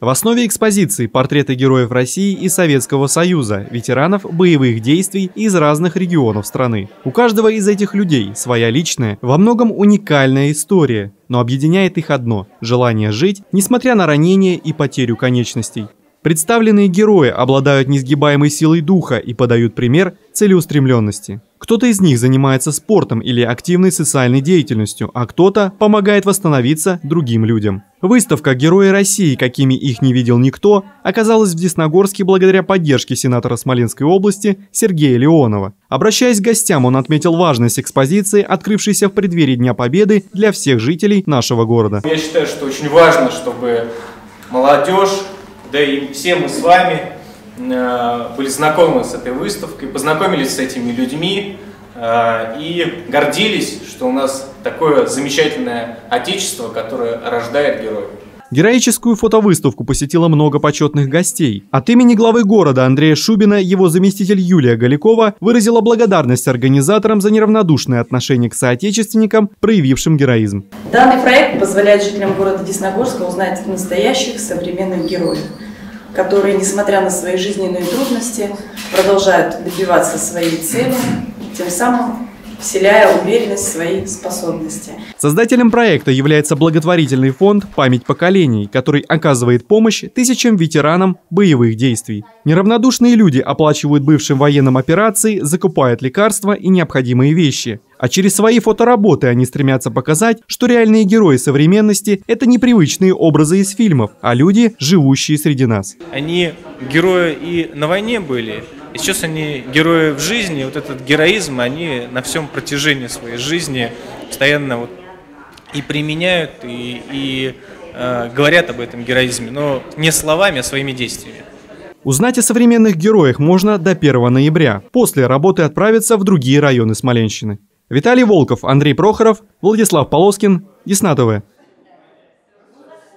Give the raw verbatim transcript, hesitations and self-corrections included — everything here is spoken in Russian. В основе экспозиции портреты героев России и Советского Союза, ветеранов боевых действий из разных регионов страны. У каждого из этих людей своя личная, во многом уникальная история, но объединяет их одно – желание жить, несмотря на ранения и потерю конечностей. Представленные герои обладают несгибаемой силой духа и подают пример целеустремленности. Кто-то из них занимается спортом или активной социальной деятельностью, а кто-то помогает восстановиться другим людям. Выставка «Герои России, какими их не видел никто» оказалась в Десногорске благодаря поддержке сенатора Смоленской области Сергея Леонова. Обращаясь к гостям, он отметил важность экспозиции, открывшейся в преддверии Дня Победы для всех жителей нашего города. Я считаю, что очень важно, чтобы молодежь, да и все мы с вами были знакомы с этой выставкой, познакомились с этими людьми и гордились, что у нас такое замечательное отечество, которое рождает героев. Героическую фотовыставку посетило много почетных гостей. От имени главы города Андрея Шубина его заместитель Юлия Голикова выразила благодарность организаторам за неравнодушное отношение к соотечественникам, проявившим героизм. Данный проект позволяет жителям города Десногорска узнать настоящих современных героев, которые, несмотря на свои жизненные трудности, продолжают добиваться своей цели, тем самым вселяя уверенность в свои способности. Создателем проекта является благотворительный фонд «Память поколений», который оказывает помощь тысячам ветеранам боевых действий. Неравнодушные люди оплачивают бывшим военным операции, закупают лекарства и необходимые вещи. А через свои фотоработы они стремятся показать, что реальные герои современности – это непривычные образы из фильмов, а люди, живущие среди нас. Они герои и на войне были. И сейчас они герои в жизни, вот этот героизм они на всем протяжении своей жизни постоянно вот и применяют, и, и э, говорят об этом героизме, но не словами, а своими действиями. Узнать о современных героях можно до первого ноября. После работы отправятся в другие районы Смоленщины. Виталий Волков, Андрей Прохоров, Владислав Полоскин, Десна-ТВ.